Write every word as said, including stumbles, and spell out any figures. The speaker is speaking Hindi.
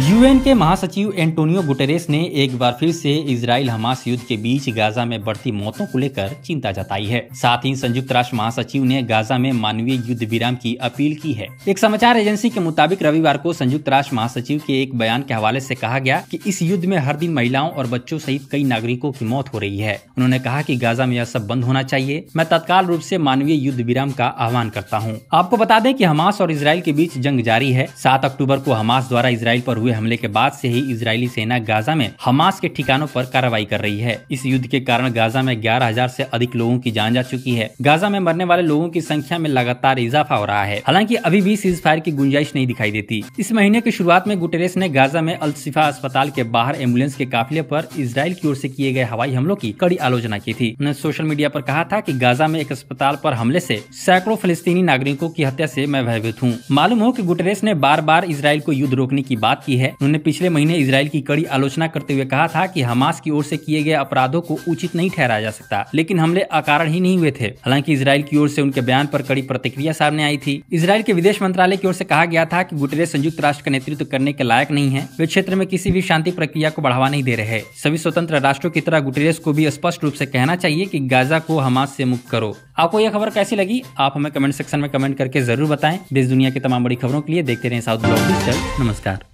यूएन के महासचिव एंटोनियो गुटेरेस ने एक बार फिर से इजराइल हमास युद्ध के बीच गाजा में बढ़ती मौतों को लेकर चिंता जताई है। साथ ही संयुक्त राष्ट्र महासचिव ने गाजा में मानवीय युद्ध विराम की अपील की है। एक समाचार एजेंसी के मुताबिक रविवार को संयुक्त राष्ट्र महासचिव के एक बयान के हवाले से कहा गया कि इस युद्ध में हर दिन महिलाओं और बच्चों सहित कई नागरिकों की मौत हो रही है। उन्होंने कहा कि गाजा में यह सब बंद होना चाहिए। मैं तत्काल रूप से मानवीय युद्ध विराम का आह्वान करता हूँ। आपको बता दें कि हमास और इजराइल के बीच जंग जारी है। सात अक्टूबर को हमास द्वारा इजराइल पर हुए हमले के बाद से ही इजरायली सेना गाजा में हमास के ठिकानों पर कार्रवाई कर रही है। इस युद्ध के कारण गाजा में ग्यारह हज़ार से अधिक लोगों की जान जा चुकी है। गाजा में मरने वाले लोगों की संख्या में लगातार इजाफा हो रहा है। हालांकि अभी भी सीज फायर की गुंजाइश नहीं दिखाई देती। इस महीने की शुरुआत में गुटेरेस ने गाजा में अल-शिफा अस्पताल के बाहर एम्बुलेंस के काफिले पर इजराइल की ओर से किए गए हवाई हमलों की कड़ी आलोचना की थी। उन्होंने सोशल मीडिया पर कहा था कि गाजा में एक अस्पताल पर हमले से सैकड़ों फिलिस्तीनी नागरिकों की हत्या से मैं भयभीत हूँ। मालूम हो कि गुटेरेस ने बार बार इजराइल को युद्ध रोकने की बात की है। उन्होंने पिछले महीने इजराइल की कड़ी आलोचना करते हुए कहा था कि हमास की ओर से किए गए अपराधों को उचित नहीं ठहराया जा सकता, लेकिन हमले अकारण ही नहीं हुए थे। हालांकि इजराइल की ओर से उनके बयान पर कड़ी प्रतिक्रिया सामने आई थी। इजराइल के विदेश मंत्रालय की ओर से कहा गया था कि गुटेरेस संयुक्त राष्ट्र का नेतृत्व करने के लायक नहीं है। वे क्षेत्र में किसी भी शांति प्रक्रिया को बढ़ावा नहीं दे रहे। सभी स्वतंत्र राष्ट्रों की तरह गुटेरेस को भी स्पष्ट रूप से कहना चाहिए कि गाजा को हमास से मुक्त करो। आपको यह खबर कैसी लगी? आप हमें कमेंट सेक्शन में कमेंट करके जरूर बताएं। देश दुनिया की तमाम बड़ी खबरों के लिए देखते रहें साउथ ब्लॉग डिजिटल। नमस्कार।